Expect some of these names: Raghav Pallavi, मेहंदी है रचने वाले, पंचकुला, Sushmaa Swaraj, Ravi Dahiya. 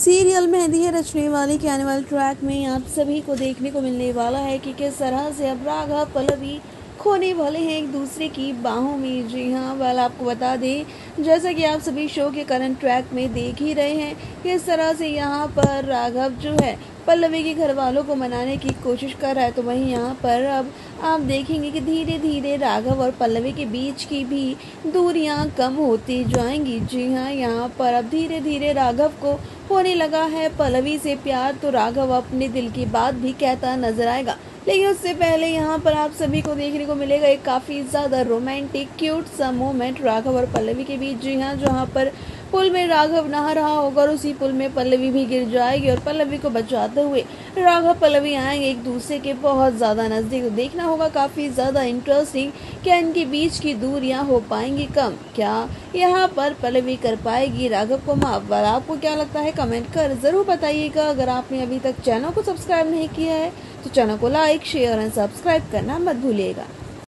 Serial मेहंदी है रचने वाले के आने वाले ट्रैक में आप सभी को देखने को मिलने वाला है कि किस तरह से अब राघव पल्लवी खोने वाले हैं एक दूसरे की बाहों में। जी हाँ, वाला आपको बता दें, जैसा कि आप सभी शो के करंट ट्रैक में देख ही रहे हैं, किस तरह से यहाँ पर राघव जो है पल्लवी के घर वालों को मनाने की कोशिश कर रहा है। तो वहीं यहाँ पर अब आप देखेंगे कि धीरे धीरे राघव और पल्लवी के बीच की भी दूरियाँ कम होती जाएंगी। जी हाँ, यहाँ पर अब धीरे धीरे राघव को होने लगा है पल्लवी से प्यार। तो राघव अपने दिल की बात भी कहता नजर आएगा, लेकिन उससे पहले यहाँ पर आप सभी को देखने को मिलेगा एक काफ़ी ज़्यादा रोमांटिक क्यूट सा मोमेंट राघव और पल्लवी के बीच। जी हाँ, जहाँ पर पुल में राघव नहा रहा होगा और उसी पुल में पल्लवी भी गिर जाएगी और पल्लवी को बचाते हुए राघव पल्लवी आएंगे एक दूसरे के बहुत ज़्यादा नज़दीक। तो देखना होगा काफ़ी ज़्यादा इंटरेस्टिंग, क्या इनके बीच की दूरियां हो पाएंगी कम, क्या यहाँ पर पल्लवी कर पाएगी राघव को माफ। और आपको क्या लगता है कमेंट कर ज़रूर बताइएगा। अगर आपने अभी तक चैनल को सब्सक्राइब नहीं किया है तो चैनल को लाइक शेयर और सब्सक्राइब करना मत भूलिएगा।